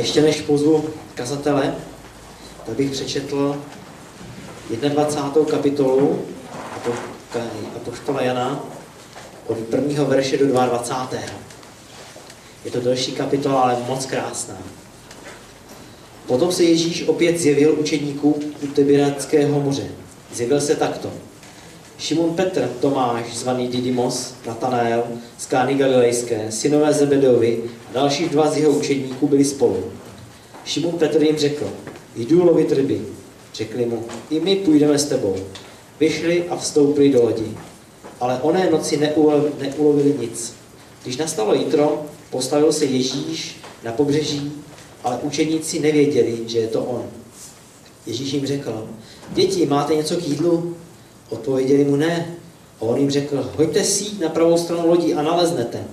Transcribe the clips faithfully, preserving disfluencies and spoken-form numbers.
Ještě než pozvu kazatele, tak bych přečetl dvacátou první kapitolu apoštola Jana od prvního verše do dvacátého druhého Je to další kapitola, ale moc krásná. Potom se Ježíš opět zjevil učedníkům u Tiberiadského moře. Zjevil se takto. Šimon Petr, Tomáš, zvaný Didymos, Natanael, z Kány Galilejské, synové Zebedeovi a další dva z jeho učedníků byli spolu. Šimon Petr jim řekl, jdu lovit ryby. Řekli mu, i my půjdeme s tebou. Vyšli a vstoupili do lodi. Ale oné noci neulovili, neulovili nic. Když nastalo jitro, postavil se Ježíš na pobřeží, ale učedníci nevěděli, že je to on. Ježíš jim řekl, děti, máte něco k jídlu? Odpověděli mu ne. A on jim řekl, hoďte síť na pravou stranu lodí a naleznete.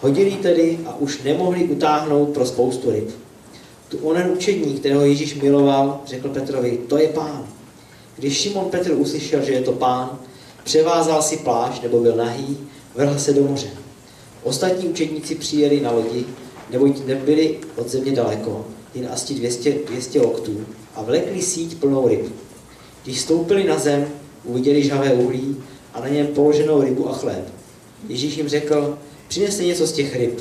Hodili tedy a už nemohli utáhnout pro spoustu ryb. Tu onen učedník, kterého Ježíš miloval, řekl Petrovi, to je pán. Když Šimon Petr uslyšel, že je to pán, převázal si plášť, nebo byl nahý, vrhl se do moře. Ostatní učedníci přijeli na lodi, neboť nebyli od země daleko, jen asi dvě stě loktů, a vlekli síť plnou ryb. Když stoupili na zem, uviděli žhavé uhlí a na něm položenou rybu a chléb. Ježíš jim řekl, přineste něco z těch ryb,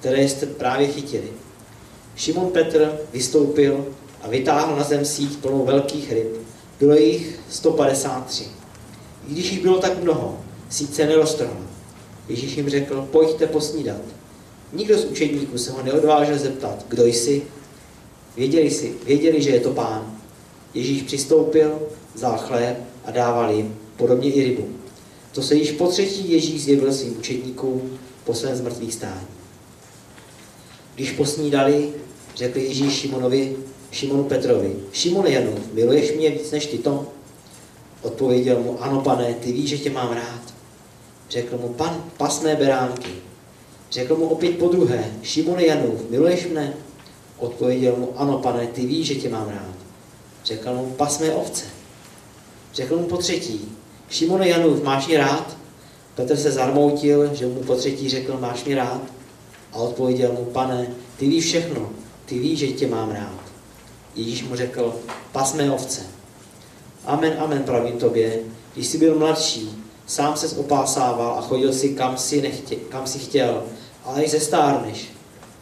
které jste právě chytili. Šimon Petr vystoupil a vytáhl na zem síť plnou velkých ryb. Bylo jich sto padesát tři. I když jich bylo tak mnoho, síť se neroztrhla. Ježíš jim řekl, pojďte posnídat. Nikdo z učedníků se ho neodvážil zeptat, kdo jsi. Věděli, si, věděli, že je to pán. Ježíš přistoupil, vzal chléb a dával jim, podobně i rybu. To se již po třetí Ježíš zjevil svým učedníkům po svém zmrtvých stání. Když posnídali, řekl Ježíš Šimonovi, Šimonu Petrovi, Šimone Janův, miluješ mě víc než ty to? Odpověděl mu, ano pane, ty víš, že tě mám rád. Řekl mu, pan, pas mé beránky. Řekl mu opět podruhé, Šimone Janův, miluješ mne? Odpověděl mu, ano pane, ty víš, že tě mám rád. Řekl mu, pas mé ovce. Řekl mu po třetí, Šimone Janův, máš mě rád? Petr se zarmoutil, že mu po třetí řekl, máš mě rád? A odpověděl mu, pane, ty víš všechno, ty víš, že tě mám rád. Ježíš mu řekl, pas mé ovce. Amen, amen, pravím tobě, když jsi byl mladší, sám ses opásával a chodil si, kam si, nechtě, kam si chtěl, ale až zestárneš,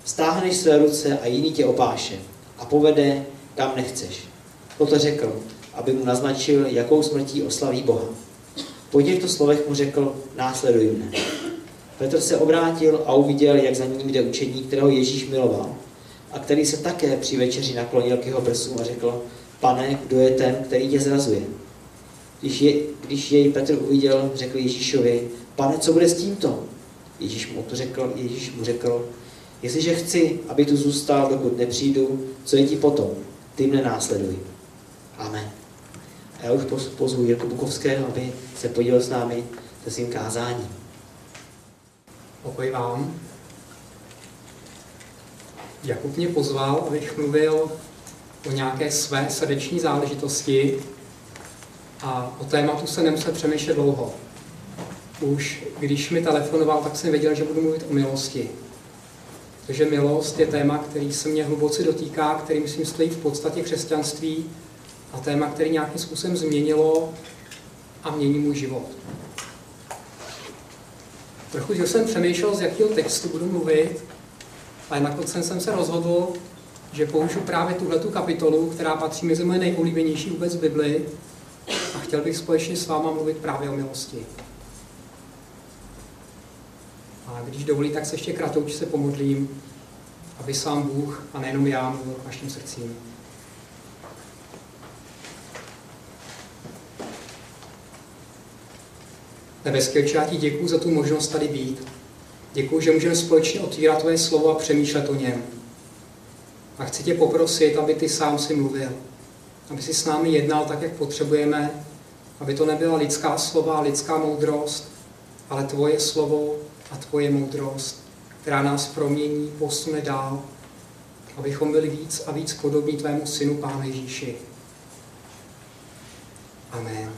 stáhneš své ruce a jiný tě opáše a povede, kam nechceš. Toto řekl, aby mu naznačil, jakou smrtí oslaví Boha. Po těchto slovech mu řekl, následuj mne. Petr se obrátil a uviděl, jak za ním jde učedník, kterého Ježíš miloval, a který se také při večeři naklonil k jeho prsům a řekl, pane, kdo je ten, který tě zrazuje? Když, je, když jej Petr uviděl, řekl Ježíšovi, pane, co bude s tímto? Ježíš mu to řekl, Ježíš mu řekl, jestliže chci, aby tu zůstal, dokud nepřijdu, co je ti potom? Ty mne následuj. Amen. A já už pozvu Jirku Bukovského, aby se podělil s námi se svým kázáním. Pokoj vám. Jakub mě pozval, abych mluvil o nějaké své srdeční záležitosti a o tématu se nemusel přemýšlet dlouho. Už když mi telefonoval, tak jsem věděl, že budu mluvit o milosti. Protože milost je téma, který se mě hluboce dotýká, který myslím stojí v podstatě křesťanství a téma, který nějakým způsobem změnilo a mění můj život. Trochu jsem přemýšlel, z jakého textu budu mluvit, ale nakonec jsem se rozhodl, že použiju právě tuhletu kapitolu, která patří mezi moje nejoblíbenější vůbec v Bibli, a chtěl bych společně s váma mluvit právě o milosti. A když dovolí, tak se ještě kratoučce se pomodlím, aby sám Bůh a nejenom já mluvil k vašim srdcím. Nebeský Otče, já ti děkuju za tu možnost tady být. Děkuju, že můžeme společně otvírat tvoje slovo a přemýšlet o něm. A chci tě poprosit, aby ty sám si mluvil. Aby si s námi jednal tak, jak potřebujeme. Aby to nebyla lidská slova, lidská moudrost, ale tvoje slovo a tvoje moudrost, která nás promění, posune dál, abychom byli víc a víc podobní tvému synu, Pánu Ježíši. Amen.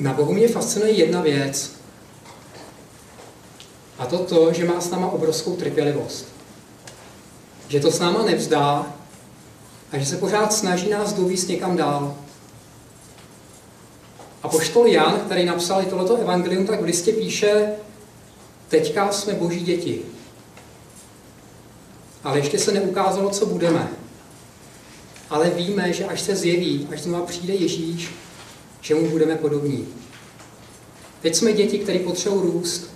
Na Bohu mě fascinuje jedna věc. A to to, že má s náma obrovskou trpělivost. Že to s náma nevzdá a že se pořád snaží nás dovíst někam dál. Apoštol Jan, který napsal i tohleto evangelium, tak v listě píše: teďka jsme boží děti. Ale ještě se neukázalo, co budeme. Ale víme, že až se zjeví, až znova přijde Ježíš, že mu budeme podobní. Teď jsme děti, které potřebují růst,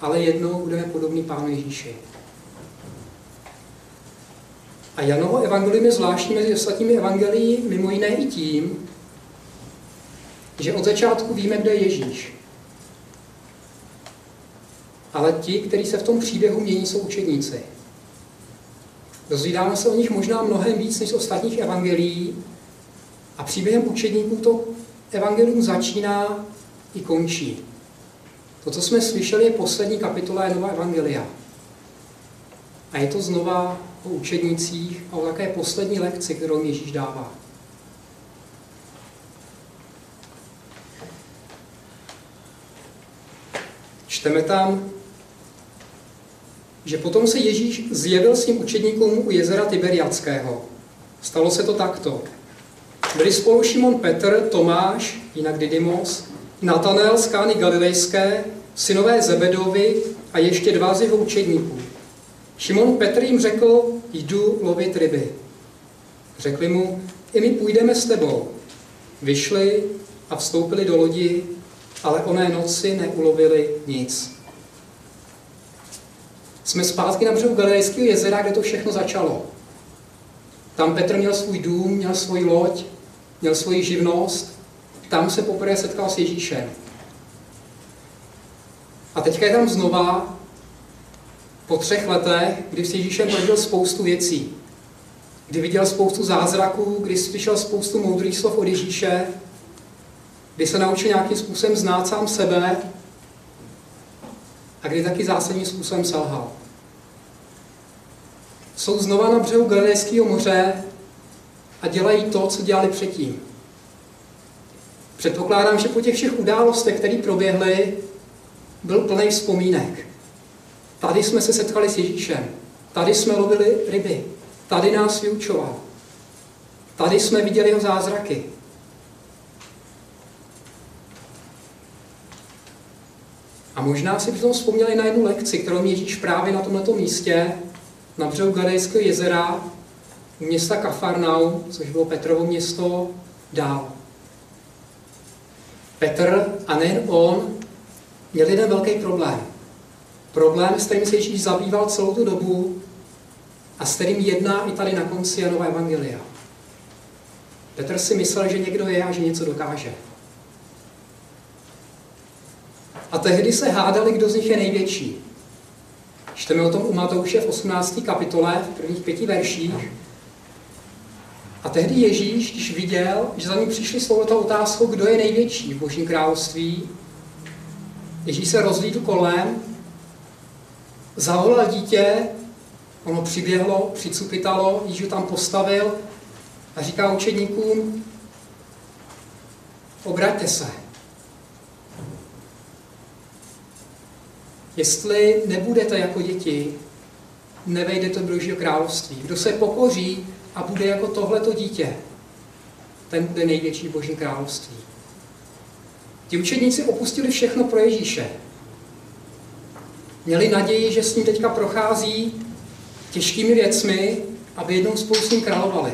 ale jednou budeme podobní Pánu Ježíši. A Janovo evangelium je zvláštní mezi ostatními evangelii, mimo jiné i tím, že od začátku víme, kde je Ježíš. Ale ti, kteří se v tom příběhu mění, jsou učedníci. Dozvídáme se o nich možná mnohem víc než z ostatních evangelií a příběhem učedníků to evangelium začíná i končí. To, co jsme slyšeli, je poslední kapitola Janova evangelia. A je to znova o učednících a o také poslední lekci, kterou Ježíš dává. Čteme tam, že potom se Ježíš zjevil svým učedníkům u jezera Tiberiadského. Stalo se to takto. Byli spolu Šimon Petr, Tomáš, jinak Didymos, Natanael z Kány Galilejské, synové Zebedovi a ještě dva z jeho učedníků. Šimon Petr jim řekl: jdu lovit ryby. Řekli mu: i my půjdeme s tebou. Vyšli a vstoupili do lodi, ale oné noci neulovili nic. Jsme zpátky na břehu Gadejského jezera, kde to všechno začalo. Tam Petr měl svůj dům, měl svoji loď, měl svoji živnost. Tam se poprvé setkal s Ježíšem. A teďka je tam znova po třech letech, kdy s Ježíšem prožil spoustu věcí. Kdy viděl spoustu zázraků, kdy slyšel spoustu moudrých slov od Ježíše, kdy se naučil nějakým způsobem znát sám sebe a kdy taky zásadním způsobem selhal. Jsou znova na břehu Gadejského moře a dělají to, co dělali předtím. Předpokládám, že po těch všech událostech, které proběhly, byl plný vzpomínek. Tady jsme se setkali s Ježíšem, tady jsme lovili ryby, tady nás vyučoval, tady jsme viděli jeho zázraky. A možná si bychom vzpomněli na jednu lekci, kterou Ježíš právě na tomto místě, na břehu Gadejského jezera, u města Kafarnau, což bylo Petrovo město, dál. Petr, a nejen on, měl jeden velký problém. Problém, s kterým se Ježíš zabýval celou tu dobu a s kterým jedná i tady na konci Janova evangelia. Petr si myslel, že někdo je a že něco dokáže. A tehdy se hádali, kdo z nich je největší. Čteme o tom u Matouše v osmnácté kapitole, v prvních pěti verších. A tehdy Ježíš, když viděl, že za ním přišli s touto otázkou, kdo je největší v Božím království, Ježíš se rozhlédl kolem, zavolal dítě, ono přiběhlo, přicupitalo, Ježíš ho tam postavil a říká učedníkům: obraťte se. Jestli nebudete jako děti, nevejdete do Božího království. Kdo se pokoří a bude jako tohleto dítě, ten bude největší v Božím království. Ti učedníci opustili všechno pro Ježíše. Měli naději, že s ním teďka prochází těžkými věcmi, aby jednou spolu s ním královali.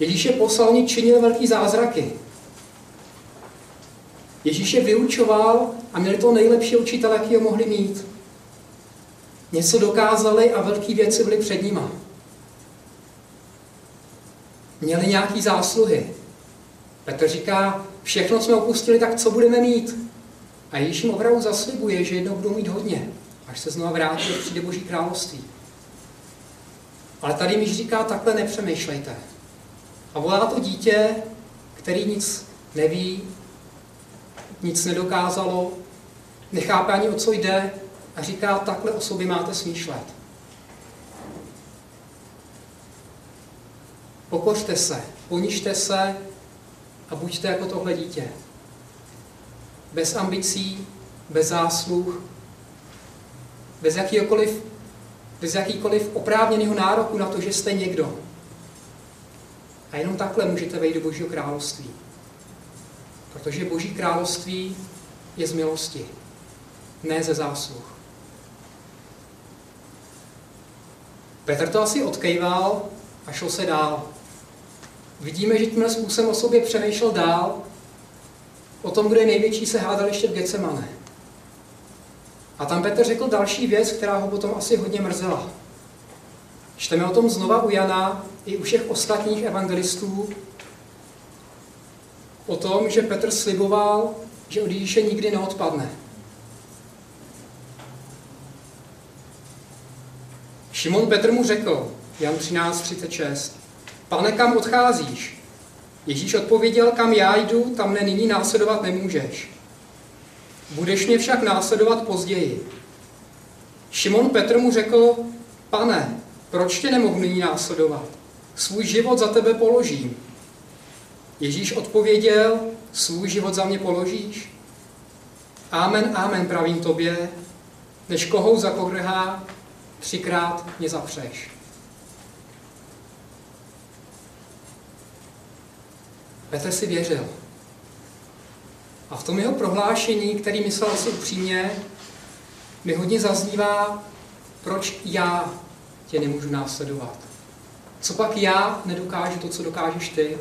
Ježíš je poslal, oni činil velký zázraky. Ježíš je vyučoval a měli toho nejlepšího učitele, jakýho mohli mít. Něco dokázali a velké věci byly před nima. Měli nějaké zásluhy. Petr říká: všechno jsme opustili, tak co budeme mít? A Ježíš jim opravdu zaslibuje, že jednou budou mít hodně, až se znovu vrátí a přijde Boží království. Ale tady Ježíš říká: takhle nepřemýšlejte. A volá to dítě, který nic neví, nic nedokázalo, nechápe ani, o co jde, a říká: takhle o sobě máte smýšlet. Pokořte se, ponižte se a buďte jako tohle dítě. Bez ambicí, bez zásluh, bez jakýkoliv, bez jakýkoliv oprávněného nároku na to, že jste někdo. A jenom takhle můžete vejít do Božího království. Protože Boží království je z milosti, ne ze zásluh. Petr to asi odkejval a šel se dál. Vidíme, že tímhle způsobem o sobě přemýšlel dál. O tom, kdo je největší, se hádal ještě v Getsemane. A tam Petr řekl další věc, která ho potom asi hodně mrzela. Čteme o tom znova u Jana i u všech ostatních evangelistů. O tom, že Petr sliboval, že od Ježíše nikdy neodpadne. Šimon Petr mu řekl, Jan třináct třicet šest, Pane, kam odcházíš? Ježíš odpověděl, kam já jdu, tam mne nyní následovat nemůžeš. Budeš mě však následovat později. Šimon Petr mu řekl, Pane, proč tě nemohu nyní následovat? Svůj život za tebe položím. Ježíš odpověděl, svůj život za mě položíš? Amen, amen, pravím tobě, než kohout zakovrhá, třikrát mě zapřeš. Petr si věřil. A v tom jeho prohlášení, který myslel si upřímně, mi hodně zaznívá, proč já tě nemůžu následovat. Co pak já nedokážu to, co dokážeš ty?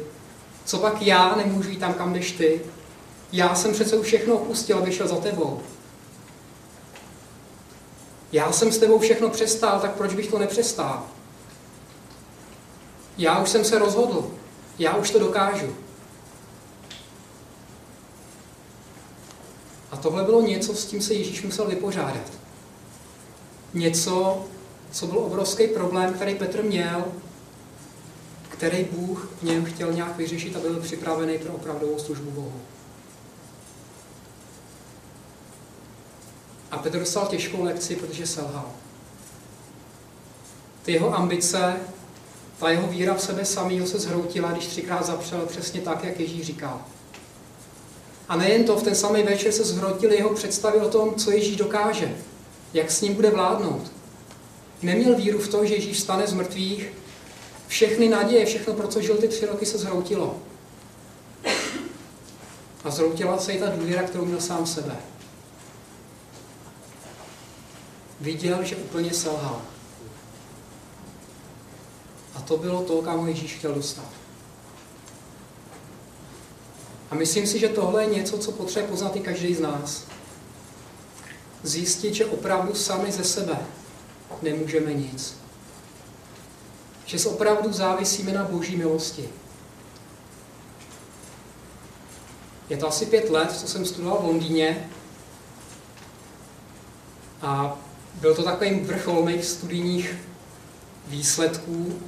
Co pak já nemůžu jít tam, kam jdeš ty? Já jsem přece všechno opustil, abych šel za tebou. Já jsem s tebou všechno přestál, tak proč bych to nepřestál? Já už jsem se rozhodl. Já už to dokážu. A tohle bylo něco, s tím se Ježíš musel vypořádat. Něco, co byl obrovský problém, který Petr měl, který Bůh v něm chtěl nějak vyřešit a byl připravený pro opravdovou službu Bohu. A Petr dostal těžkou lekci, protože selhal. Ty jeho ambice, ta jeho víra v sebe samýho se zhroutila, když třikrát zapřel přesně tak, jak Ježíš říkal. A nejen to, v ten samý večer se zhroutily jeho představy o tom, co Ježíš dokáže, jak s ním bude vládnout. Neměl víru v to, že Ježíš vstane z mrtvých, všechny naděje, všechno, pro co žil ty tři roky, se zhroutilo. A zhroutila se i ta důvěra, kterou měl sám sebe. Viděl, že úplně selhal. A to bylo to, kam ho Ježíš chtěl dostat. A myslím si, že tohle je něco, co potřebuje poznat i každý z nás. Zjistit, že opravdu sami ze sebe nemůžeme nic. Že opravdu závisíme na Boží milosti. Je to asi pět let, co jsem studoval v Londýně. A byl to takový vrchol mých studijních výsledků.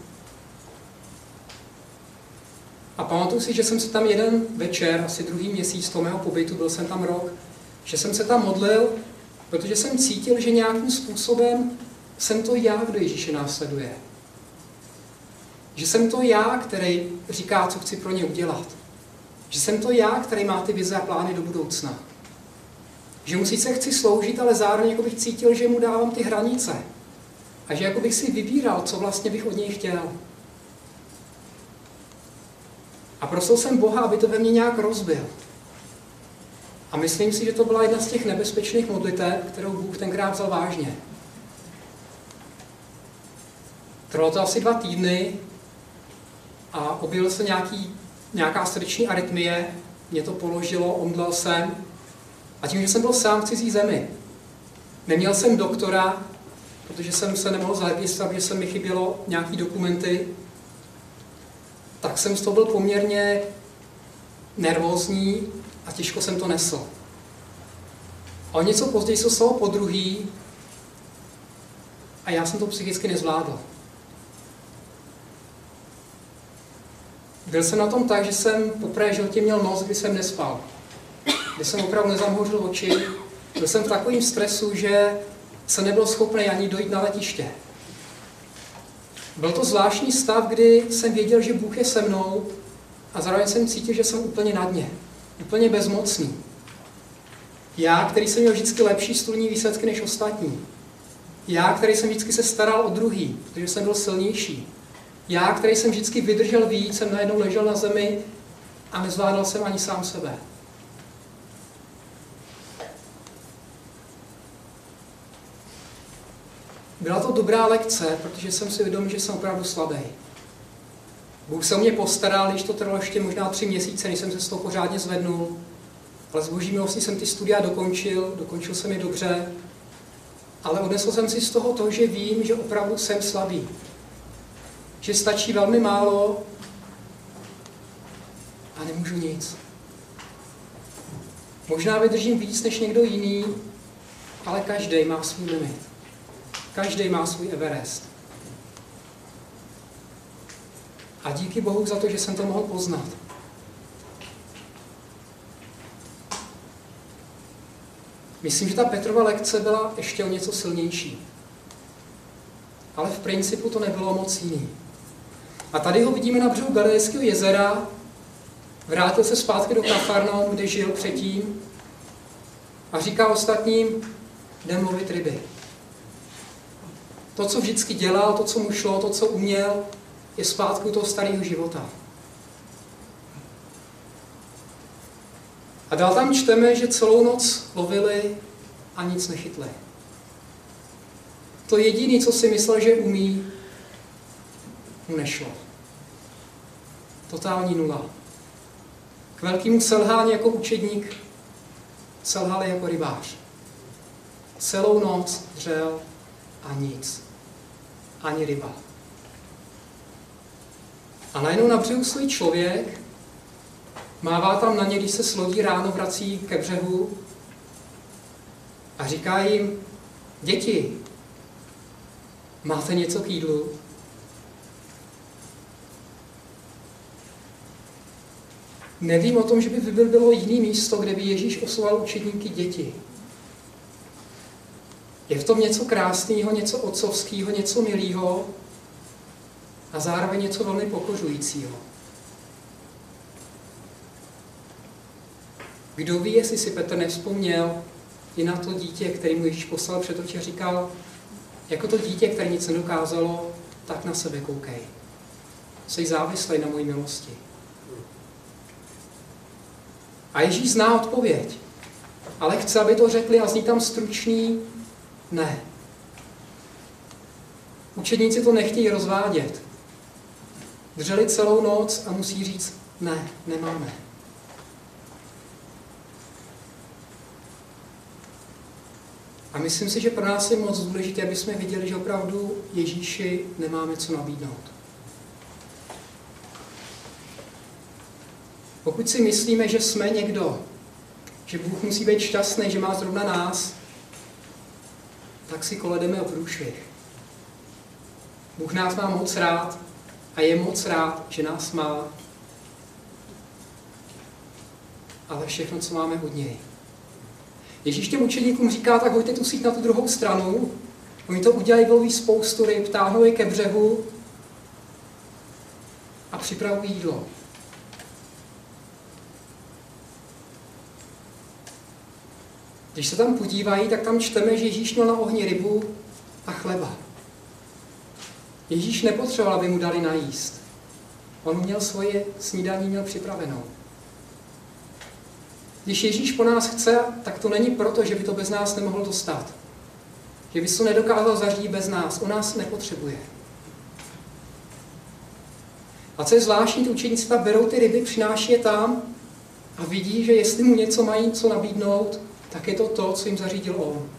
A pamatuju si, že jsem se tam jeden večer, asi druhý měsíc toho mého pobytu, byl jsem tam rok, že jsem se tam modlil, protože jsem cítil, že nějakým způsobem jsem to já, kdo Ježíše následuje. Že jsem to já, který říká, co chci pro ně udělat. Že jsem to já, který má ty vize a plány do budoucna. Že mu sice chci sloužit, ale zároveň jako bych cítil, že mu dávám ty hranice. A že jako bych si vybíral, co vlastně bych od něj chtěl. A prosil jsem Boha, aby to ve mně nějak rozbil. A myslím si, že to byla jedna z těch nebezpečných modliteb, kterou Bůh tenkrát vzal vážně. Trvalo to asi dva týdny a objevil se nějaký, nějaká srdeční arytmie, mě to položilo, omdlel jsem. A tím, že jsem byl sám v cizí zemi, neměl jsem doktora, protože jsem se nemohl zaregistrovat, že se mi chybělo nějaké dokumenty, tak jsem z toho byl poměrně nervózní a těžko jsem to nesl. A o něco později se stalo podruhý a já jsem to psychicky nezvládl. Byl jsem na tom tak, že jsem po prvé životě měl noc, kdy jsem nespal. Kdy jsem opravdu nezamhořil oči, byl jsem v takovém stresu, že se nebyl schopný ani dojít na letiště. Byl to zvláštní stav, kdy jsem věděl, že Bůh je se mnou a zároveň jsem cítil, že jsem úplně na dně, úplně bezmocný. Já, který jsem měl vždycky lepší studijní výsledky než ostatní. Já, který jsem vždycky se staral o druhý, protože jsem byl silnější. Já, který jsem vždycky vydržel víc, jsem najednou ležel na zemi a nezvládal jsem ani sám sebe. Byla to dobrá lekce, protože jsem si vědom, že jsem opravdu slabý. Bůh se o mě postaral, když to trvalo ještě možná tři měsíce, než jsem se z toho pořádně zvednul. Ale z boží milosti jsem ty studia dokončil, dokončil jsem je dobře. Ale odnesl jsem si z toho to, že vím, že opravdu jsem slabý. Že stačí velmi málo a nemůžu nic. Možná vydržím víc než někdo jiný, ale každý má svůj limit. Každý má svůj Everest. A díky Bohu za to, že jsem to mohl poznat. Myslím, že ta Petrova lekce byla ještě o něco silnější. Ale v principu to nebylo moc jiný. A tady ho vidíme na břehu Gadejského jezera. Vrátil se zpátky do Kafarnau, kde žil předtím. A říká ostatním, jdem lovit ryby. To, co vždycky dělal, to, co mu šlo, to, co uměl, je zpátky toho starého života. A dál tam čteme, že celou noc lovili a nic nechytli. To jediné, co si myslel, že umí, mu nešlo. Totální nula. K velkému selhání jako učedník selhali jako rybář. Celou noc dřel a nic. Ani ryba. A najednou na břehu stojí člověk, mává tam na ně, když se s lodí ráno vrací ke břehu a říká jim, děti, máte něco k jídlu? Nevím o tom, že by bylo jiné místo, kde by Ježíš osloval učedníky děti. Je v tom něco krásného, něco otcovského, něco milého a zároveň něco velmi pokořujícího. Kdo ví, jestli si Petr nevzpomněl i na to dítě, který mu Ježíš poslal před oči a říkal, jako to dítě, které nic nedokázalo, tak na sebe koukej. Jsi závislý na mojí milosti. A Ježíš zná odpověď, ale chce, aby to řekli a zní tam stručný ne. Učedníci to nechtějí rozvádět. Dřeli celou noc a musí říct ne, nemáme. A myslím si, že pro nás je moc důležité, aby jsme viděli, že opravdu Ježíši nemáme co nabídnout. Pokud si myslíme, že jsme někdo, že Bůh musí být šťastný, že má zrovna nás, tak si koledeme o průšvih. Bůh nás má moc rád a je moc rád, že nás má, ale všechno, co máme od něj. Ježíš těm učeníkům říká, tak hoďte tu síť na tu druhou stranu, oni to udělají, vyloví spoustu ryb, táhnou je ke břehu a připravují jídlo. Když se tam podívají, tak tam čteme, že Ježíš měl na ohni rybu a chleba. Ježíš nepotřeboval, aby mu dali najíst. On měl svoje snídaní, měl připravenou. Když Ježíš po nás chce, tak to není proto, že by to bez nás nemohl dostat. Že by se to nedokázal zařídit bez nás. On nás nepotřebuje. A co je zvláštní, ty učeníci tam berou ty ryby, přináší je tam a vidí, že jestli mu něco mají co nabídnout, tak je to to, co jim zařídil on.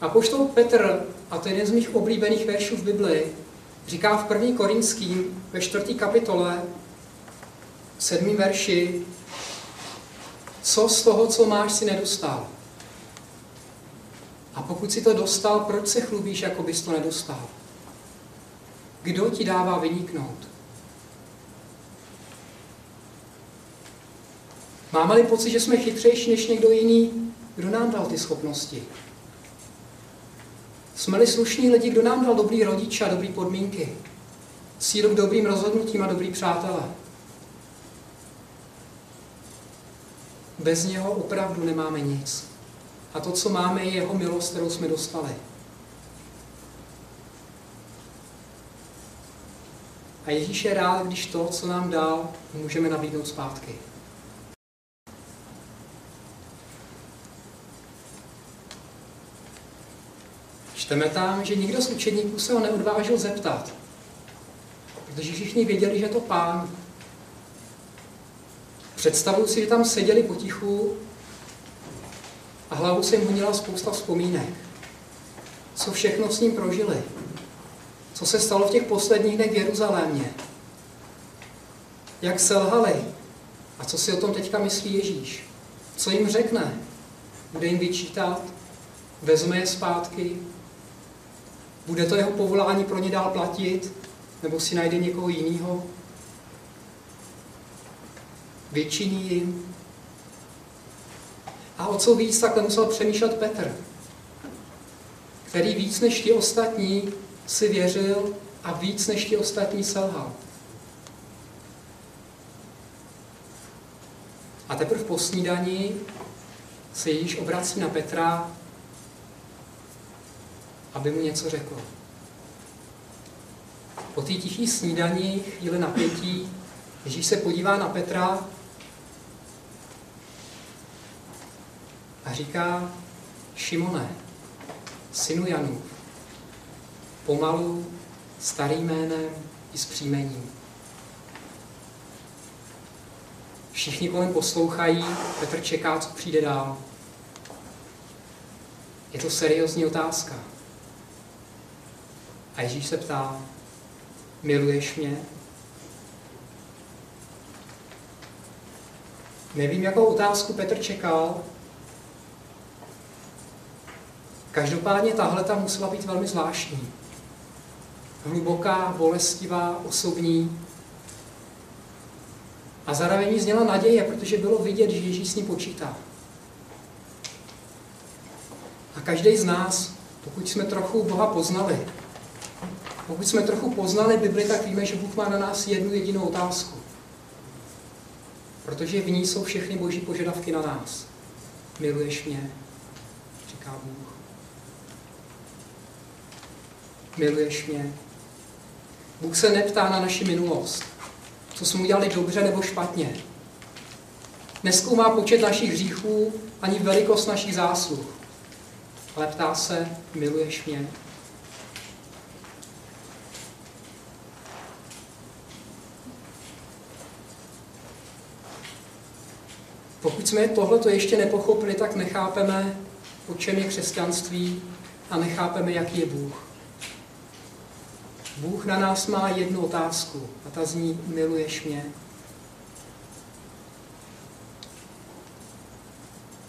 A apoštol Petr, a to je jeden z mých oblíbených veršů v Bibli, říká v první Korinským ve čtvrté kapitole, v sedmém verši, co z toho, co máš, si nedostal? A pokud si to dostal, proč se chlubíš, jako bys to nedostal? Kdo ti dává vyniknout? Máme-li pocit, že jsme chytřejší než někdo jiný, kdo nám dal ty schopnosti? Jsme-li slušní lidi, kdo nám dal dobrý rodiče a dobrý podmínky? Sílu k dobrým rozhodnutím a dobrý přátelé? Bez něho opravdu nemáme nic. A to, co máme, je jeho milost, kterou jsme dostali. A Ježíš je rád, když to, co nám dal, můžeme nabídnout zpátky. Čteme tam, že nikdo z učedníků se ho neodvážil zeptat, protože všichni věděli, že je to Pán. Představuji si, že tam seděli potichu a hlavu se jim honila spousta vzpomínek. Co všechno s ním prožili? Co se stalo v těch posledních dnech v Jeruzalémě? Jak selhali? A co si o tom teďka myslí Ježíš? Co jim řekne? Bude jim vyčítat? Vezme je zpátky? Bude to jeho povolání pro ně dál platit? Nebo si najde někoho jiného? Vyčiní jim? A o co víc takhle musel přemýšlet Petr, který víc než ti ostatní si věřil a víc než ti ostatní selhal. A teprve po snídani se Ježíš obrací na Petra, aby mu něco řekl. Po té tiché snídani, chvíli napětí, Ježíš se podívá na Petra a říká: Šimone, synu Janův, pomalu, starým jménem i s příjmením. Všichni kolem poslouchají, Petr čeká, co přijde dál. Je to seriózní otázka. A Ježíš se ptá: miluješ mě? Nevím, jakou otázku Petr čekal. Každopádně tahleta musela být velmi zvláštní. Hluboká, bolestivá, osobní. A zároveň zněla naděje, protože bylo vidět, že Ježíš s ní počítá. A každý z nás, pokud jsme trochu Boha poznali, pokud jsme trochu poznali Bibli, tak víme, že Bůh má na nás jednu jedinou otázku. Protože v ní jsou všechny boží požadavky na nás. Miluješ mě? Říká Bůh. Miluješ mě? Bůh se neptá na naši minulost, co jsme udělali dobře nebo špatně. Nezkoumá počet našich hříchů ani velikost našich zásluh, ale ptá se: miluješ mě? Pokud jsme tohleto ještě nepochopili, tak nechápeme, o čem je křesťanství, a nechápeme, jaký je Bůh. Bůh na nás má jednu otázku a ta zní: miluješ mě?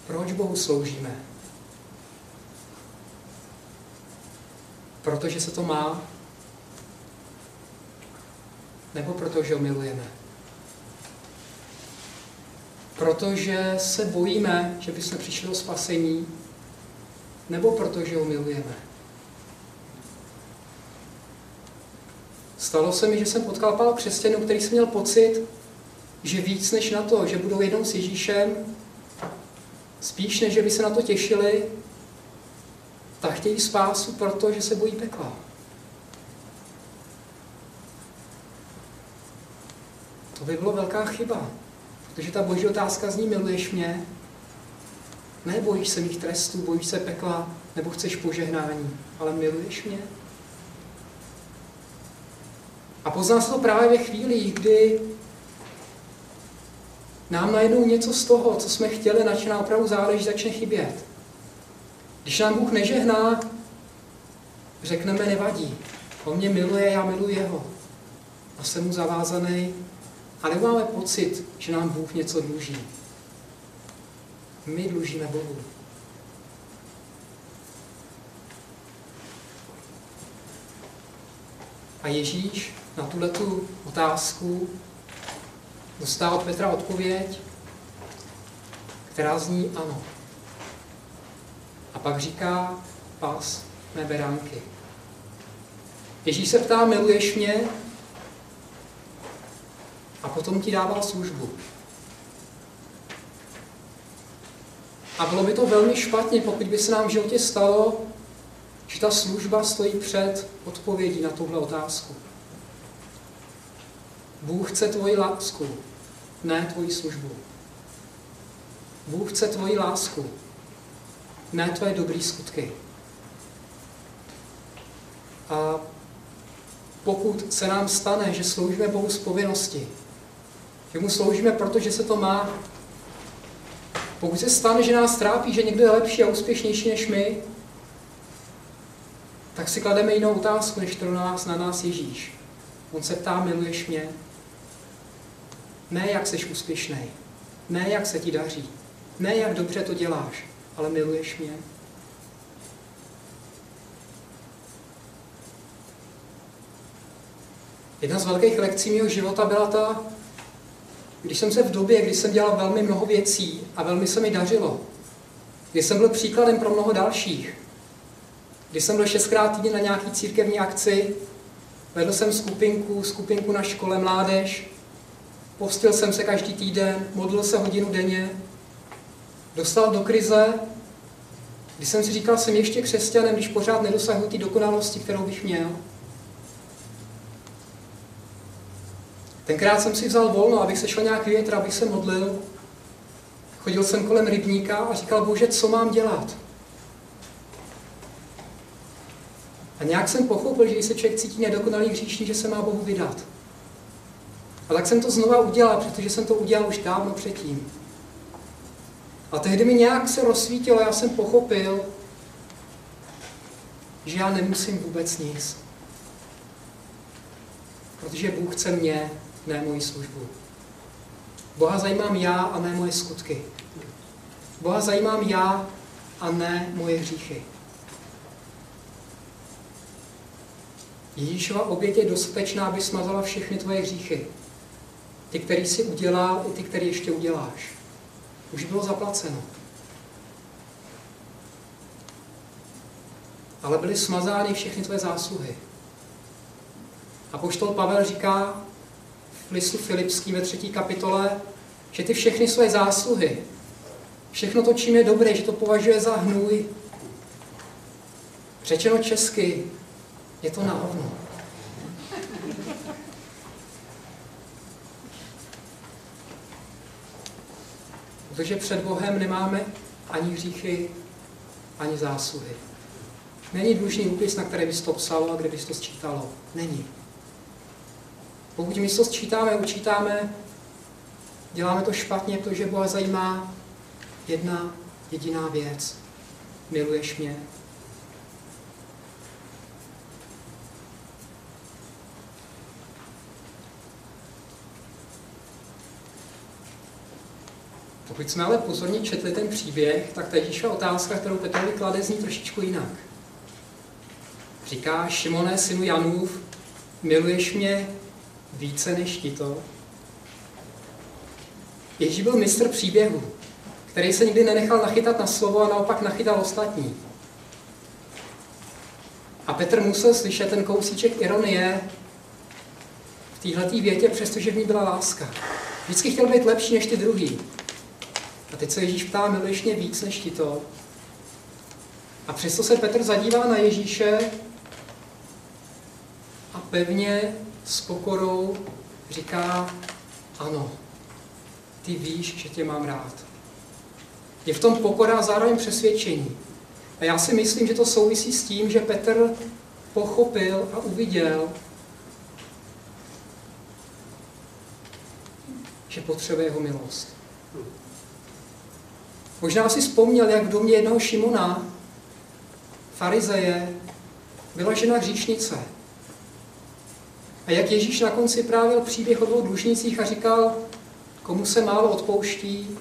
Proč Bohu sloužíme? Protože se to má? Nebo protože ho milujeme? Protože se bojíme, že bychom přišli o spasení? Nebo protože ho milujeme? Stalo se mi, že jsem potkal pár křesťanů, který jsem měl pocit, že víc než na to, že budou jednou s Ježíšem, spíš než že by se na to těšili, tak chtějí spásu, protože se bojí pekla. To by bylo velká chyba, protože ta boží otázka zní: miluješ mě? Ne bojíš se mých trestů, bojíš se pekla, nebo chceš požehnání, ale miluješ mě? A pozná se to právě ve chvíli, kdy nám najednou něco z toho, co jsme chtěli, na čem nám opravdu záleží, začne chybět. Když nám Bůh nežehná, řekneme: nevadí, on mě miluje, já miluji jeho. A jsem mu zavázaný. A nemáme pocit, že nám Bůh něco dluží. My dlužíme Bohu. A Ježíš na tuhletu otázku dostal od Petra odpověď, která zní: ano. A pak říká: pas mé beránky. Ježíš se ptá: miluješ mě? A potom ti dává službu. A bylo by to velmi špatně, pokud by se nám v životě stalo, že ta služba stojí před odpovědí na tuhle otázku. Bůh chce tvoji lásku, ne tvoji službu. Bůh chce tvoji lásku, ne tvoje dobré skutky. A pokud se nám stane, že sloužíme Bohu z povinnosti, že mu sloužíme, protože se to má, pokud se stane, že nás trápí, že někdo je lepší a úspěšnější než my, tak si klademe jinou otázku, než kterou na nás, na nás Ježíš. On se ptá, miluješ mě? Ne, jak jsi úspěšnej, ne, jak se ti daří, ne, jak dobře to děláš, ale miluješ mě? Jedna z velkých lekcí mého života byla ta, když jsem se v době, kdy jsem dělal velmi mnoho věcí a velmi se mi dařilo, kdy jsem byl příkladem pro mnoho dalších, kdy jsem byl šestkrát týdně na nějaký církevní akci, vedl jsem skupinku, skupinku na škole mládež, postil jsem se každý týden, modlil se hodinu denně, dostal do krize, kdy jsem si říkal, jsem ještě křesťanem, když pořád nedosahuji té dokonalosti, kterou bych měl. Tenkrát jsem si vzal volno, abych se šel nějak větr, abych se modlil. Chodil jsem kolem rybníka a říkal, Bože, co mám dělat? A nějak jsem pochopil, že když se člověk cítí nedokonalý hříšní, že se má Bohu vydat. A tak jsem to znova udělal, protože jsem to udělal už dávno předtím. A tehdy mi nějak se rozsvítilo, já jsem pochopil, že já nemusím vůbec nic. Protože Bůh chce mě, ne moji službu. Boha zajímám já a ne moje skutky. Boha zajímám já a ne moje hříchy. Ježíšova oběť je dostatečná, aby smazala všechny tvoje hříchy. Ty, který jsi udělal, i ty, který ještě uděláš. Už bylo zaplaceno. Ale byly smazány všechny tvoje zásluhy. Apoštol Pavel říká v listu Filipský ve třetí kapitole, že ty všechny své zásluhy, všechno to, čím je dobré, že to považuje za hnůj. Řečeno česky, je to na hovno. Protože před Bohem nemáme ani hříchy, ani zásluhy. Není dlužný úpis, na který bys to psalo a kde bys to sčítalo. Není. Pokud my to sčítáme, učítáme, děláme to špatně, protože Boha zajímá jedna jediná věc. Miluješ mě? Pokud jsme ale pozorně četli ten příběh, tak ta Ježíšova otázka, kterou Petrovi klade, zní trošičku jinak. Říká, Šimone, synu Janův, miluješ mě více než tito? Ježíš byl mistr příběhu, který se nikdy nenechal nachytat na slovo a naopak nachytal ostatní. A Petr musel slyšet ten kousíček ironie v téhletý větě, přestože v ní byla láska. Vždycky chtěl být lepší než ty druhý. A teď se Ježíš ptá, miluješ mě víc než tito? A přesto se Petr zadívá na Ježíše a pevně s pokorou říká, ano, ty víš, že tě mám rád. Je v tom pokora zároveň přesvědčení. A já si myslím, že to souvisí s tím, že Petr pochopil a uviděl, že potřebuje jeho milost. Možná si vzpomněl, jak v domě jednoho Šimona, farizeje, byla žena hříšnice. A jak Ježíš na konci právě příběh o dvou dlužnicích a říkal, komu se málo odpouští,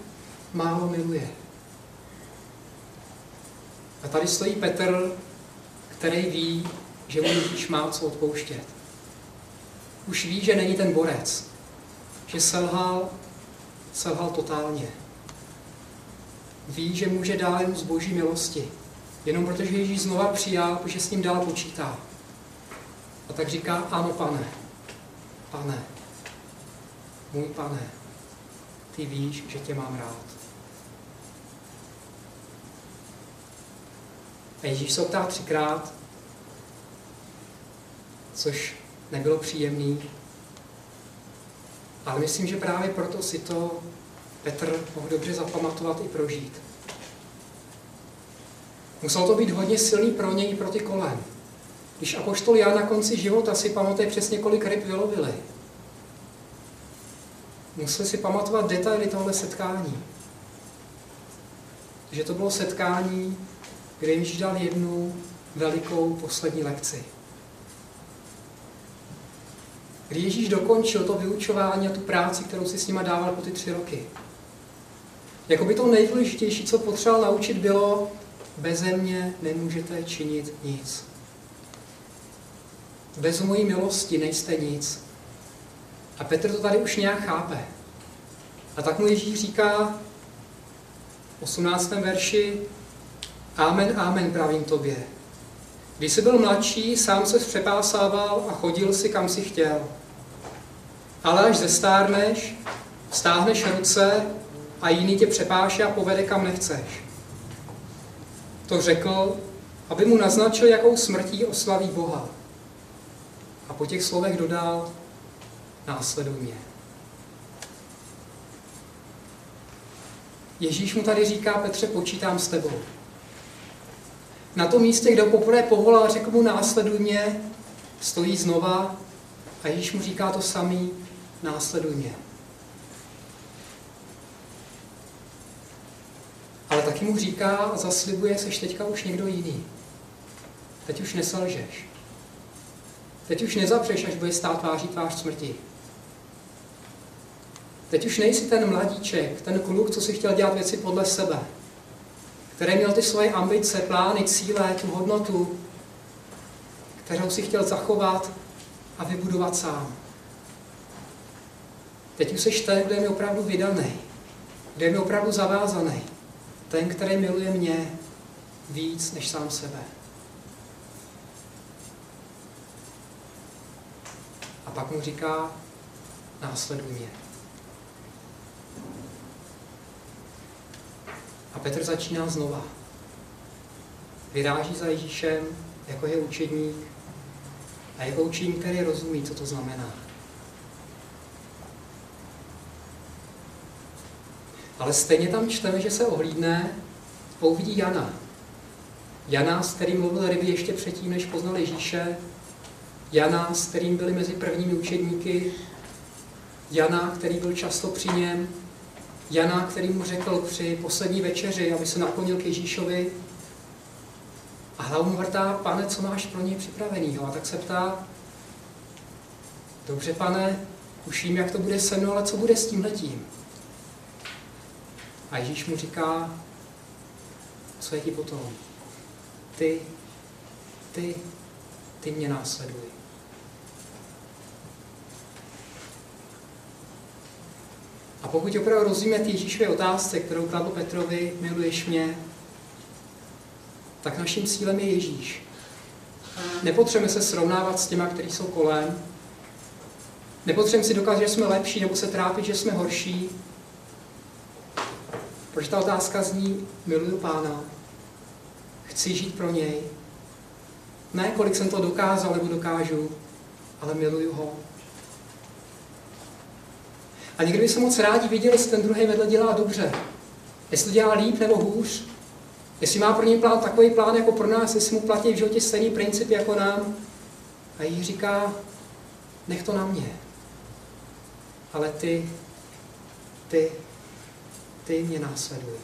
málo miluje. A tady stojí Petr, který ví, že mu Ježíš má co odpouštět. Už ví, že není ten borec, že selhal, selhal totálně. Ví, že může dát jen z boží milosti, jenom protože Ježíš znova přijal, protože s ním dál počítá. A tak říká, ano, pane, pane, můj pane, ty víš, že tě mám rád. A Ježíš se ho ptá třikrát, což nebylo příjemné. Ale myslím, že právě proto si to Petr mohl dobře zapamatovat i prožít. Muselo to být hodně silný pro něj i pro ty kolem. Když apoštol Jan na konci života si pamatuje přesně, kolik ryb vylovili. Musel si pamatovat detaily tohle setkání. Že to bylo setkání, kde Ježíš dal jednu velikou poslední lekci. Kdy Ježíš dokončil to vyučování a tu práci, kterou si s nima dával po ty tři roky. Jakoby to nejdůležitější, co potřeboval naučit, bylo: beze mě nemůžete činit nic. Bez mojí milosti nejste nic. A Petr to tady už nějak chápe. A tak mu Ježíš říká v osmnáctém verši: Amen, amen, pravím tobě. Když jsi byl mladší, sám se přepásával a chodil si, kam si chtěl. Ale až zestárneš, stáhneš ruce a jiný tě přepáše a povede, kam nechceš. To řekl, aby mu naznačil, jakou smrtí oslaví Boha. A po těch slovech dodal: následuj mě. Ježíš mu tady říká: Petře, počítám s tebou. Na tom místě, kde ho poprvé povolal a řekl mu: následuj mě, stojí znova a Ježíš mu říká to samý: následuj mě. Ale taky mu říká a zaslibuje: seš teďka už někdo jiný. Teď už neselžeš. Teď už nezapřeš, až budeš stát tváří tvář smrti. Teď už nejsi ten mladíček, ten kluk, co si chtěl dělat věci podle sebe, který měl ty svoje ambice, plány, cíle, tu hodnotu, kterou si chtěl zachovat a vybudovat sám. Teď už seš ten, kdo je mi opravdu vydaný, kdo je mi opravdu zavázaný, ten, který miluje mě víc než sám sebe. A pak mu říká: následuj mě. A Petr začíná znova. Vyráží za Ježíšem jako jeho učedník a jako učedník, který rozumí, co to znamená. Ale stejně tam čteme, že se ohlídne a uvidí Jana. Jana, s kterým mluvil ryby ještě předtím, než poznal Ježíše. Jana, s kterým byli mezi prvními učedníky. Jana, který byl často při něm. Jana, který mu řekl při poslední večeři, aby se naklonil k Ježíšovi, a hlavu mu vrtá: Pane, co máš pro něj připravenýho? A tak se ptá: dobře, pane, už vím, jak to bude se mnou, ale co bude s tímhletím? A Ježíš mu říká: co je ti potom? Ty, ty, ty mě následuj. A pokud opravdu rozumíme Ježíšově otázce, kterou kladl Petrovi: miluješ mě, tak naším cílem je Ježíš. Nepotřebujeme se srovnávat s těma, kteří jsou kolem. Nepotřebujeme si dokázat, že jsme lepší, nebo se trápit, že jsme horší. Protože ta otázka zní: miluju Pána, chci žít pro něj. Ne kolik jsem to dokázal nebo dokážu, ale miluju ho. A někdy by se moc rádi viděl, jestli ten druhý vedle dělá dobře. Jestli to dělá líp nebo hůř. Jestli má pro něj plán takový plán jako pro nás, jestli mu platí v životě stejný princip jako nám. A jí říká: nech to na mě. Ale ty, ty, ty mě následuj.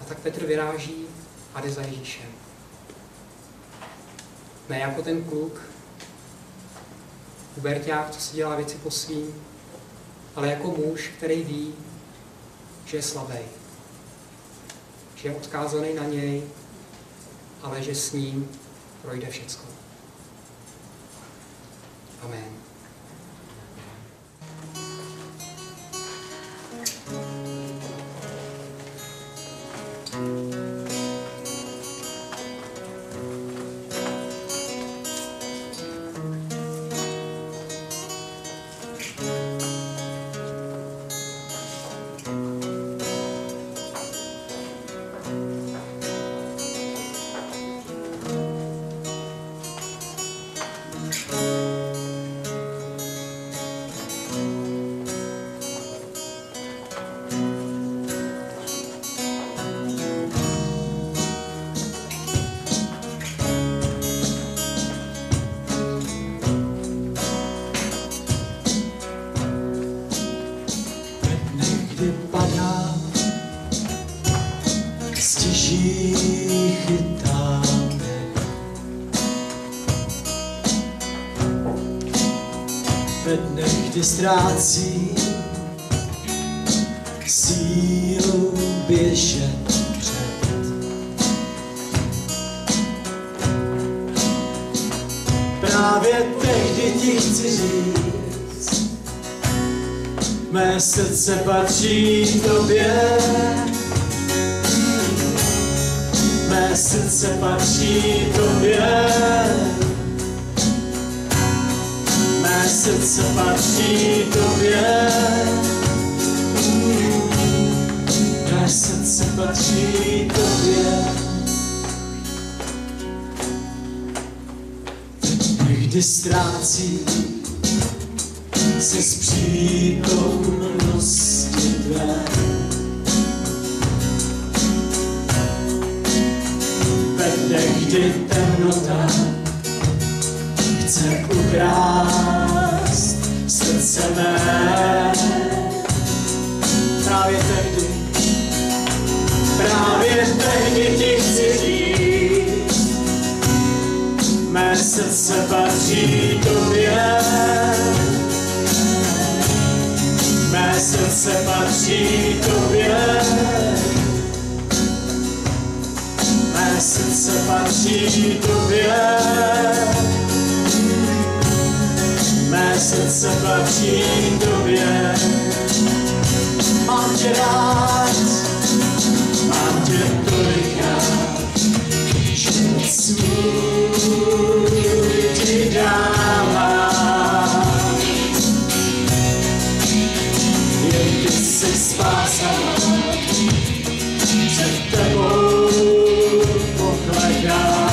A tak Petr vyráží a jde za Ježíšem. Ne jako ten kluk, uberťák, co si dělá věci po svým, ale jako muž, který ví, že je slabý, že je odkázaný na něj, ale že s ním projde všecko. Amen. Ztrácí sílu běžet před. Právě tehdy ti chci říct, mé srdce patří tobě. Mé srdce patří tobě. Mé srdce patří tobě, mé srdce patří tobě. Teď někdy ztrácí se s přítomnosti tvé. Teď někdy temnota chce ukrát srdce mé. Právě tehdy, právě tehdy ti chci říct, mé srdce patří tobě, mé srdce patří tobě, mé srdce patří tobě. Mé srdce patří tobě. Mám tě rád, mám tě tolik rád, že svůj ti dávám. Jen ty jsi spása, před tebou pokledám.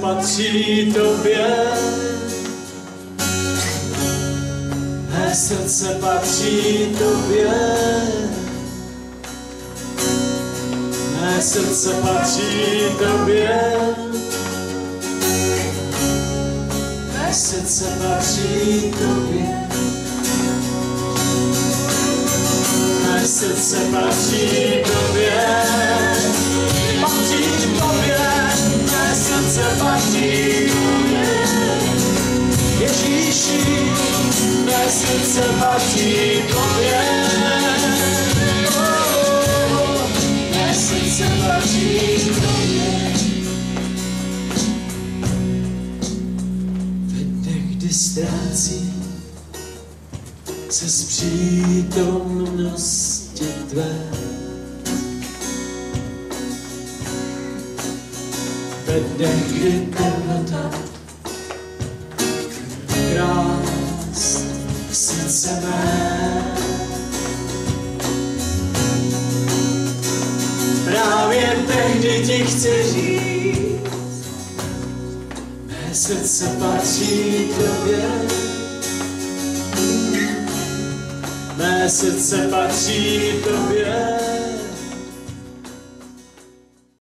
Patří tobě, mé srdce patří tobě, mé srdce patří tobě, mé srdce patří tobě, mé srdce patří tobě, patří tobě. Mé srdce patří tobě, Ježíši, mé srdce patří tobě, mé srdce patří tobě. Ve dnech, kdy ztrácí se z přítomnosti tvé. Ve dnech, kdy temnota ukrást srdce mé. Právě tehdy ti chci říct, mé srdce patří tobě, mé srdce patří tobě.